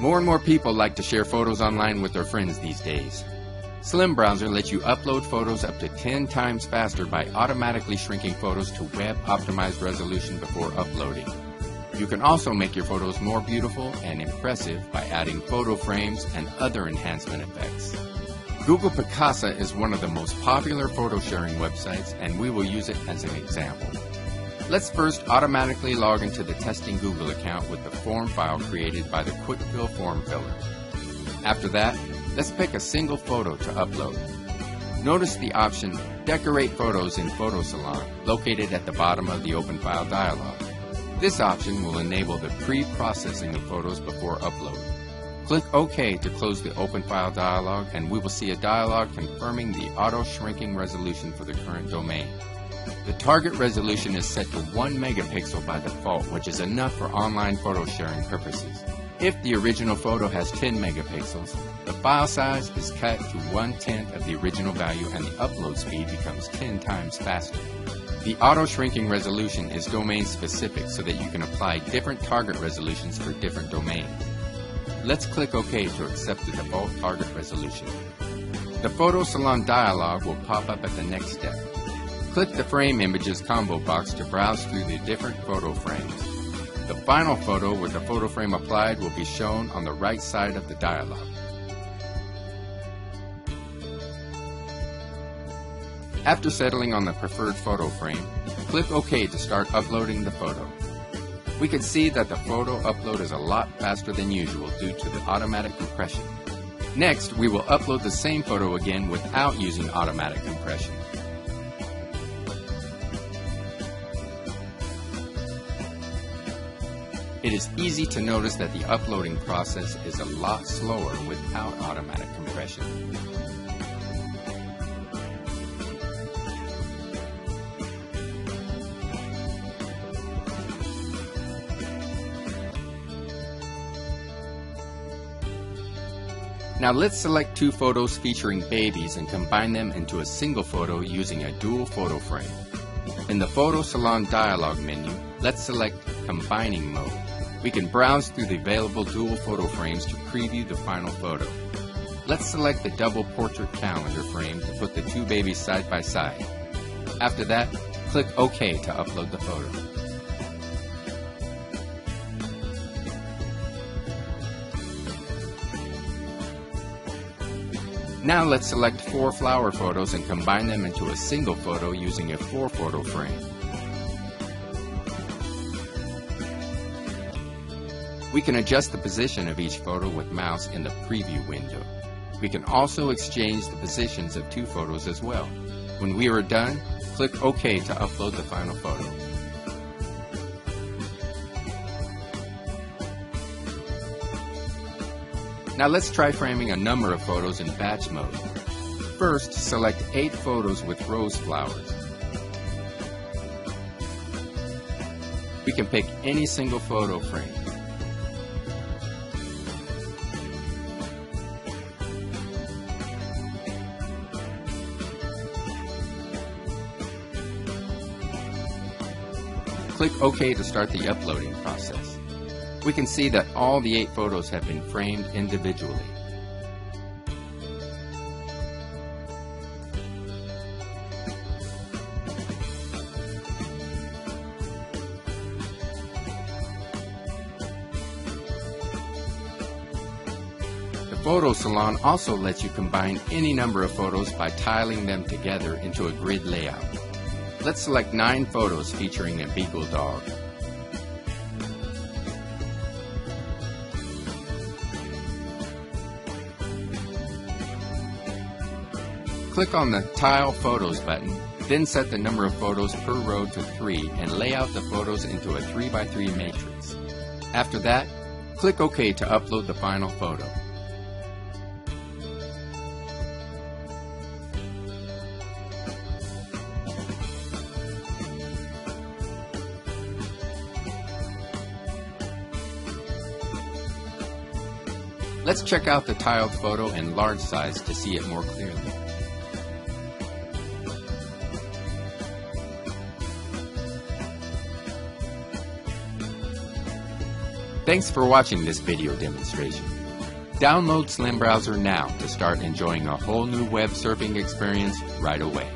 More and more people like to share photos online with their friends these days. SlimBrowser lets you upload photos up to 10 times faster by automatically shrinking photos to web-optimized resolution before uploading. You can also make your photos more beautiful and impressive by adding photo frames and other enhancement effects. Google Picasa is one of the most popular photo sharing websites, and we will use it as an example. Let's first automatically log into the testing Google account with the form file created by the QuickFill form filler. After that, let's pick a single photo to upload. Notice the option Decorate Photos in Photo Salon located at the bottom of the Open File dialog. This option will enable the pre-processing of photos before upload. Click OK to close the Open File dialog, and we will see a dialog confirming the auto-shrinking resolution for the current domain. The target resolution is set to 1 megapixel by default, which is enough for online photo sharing purposes. If the original photo has 10 megapixels, the file size is cut to 1/10 of the original value and the upload speed becomes 10 times faster. The auto-shrinking resolution is domain-specific so that you can apply different target resolutions for different domains. Let's click OK to accept the default target resolution. The Photo Salon dialog will pop up at the next step. Click the Frame Images combo box to browse through the different photo frames. The final photo with the photo frame applied will be shown on the right side of the dialog. After settling on the preferred photo frame, click OK to start uploading the photo. We can see that the photo upload is a lot faster than usual due to the automatic compression. Next, we will upload the same photo again without using automatic compression. It is easy to notice that the uploading process is a lot slower without automatic compression. Now let's select two photos featuring babies and combine them into a single photo using a dual photo frame. In the Photo Salon dialog menu, let's select Combining Mode. We can browse through the available dual photo frames to preview the final photo. Let's select the double portrait calendar frame to put the two babies side by side. After that, click OK to upload the photo. Now let's select four flower photos and combine them into a single photo using a four photo frame. We can adjust the position of each photo with mouse in the preview window. We can also exchange the positions of two photos as well. When we are done, click OK to upload the final photo. Now let's try framing a number of photos in batch mode. First, select 8 photos with rose flowers. We can pick any single photo frame. Click OK to start the uploading process. We can see that all the 8 photos have been framed individually. The Photo Salon also lets you combine any number of photos by tiling them together into a grid layout. Let's select 9 photos featuring a beagle dog. Click on the Tile Photos button, then set the number of photos per row to 3 and lay out the photos into a 3x3 matrix. After that, click OK to upload the final photo. Let's check out the tiled photo in large size to see it more clearly. Thanks for watching this video demonstration. Download SlimBrowser now to start enjoying a whole new web surfing experience right away.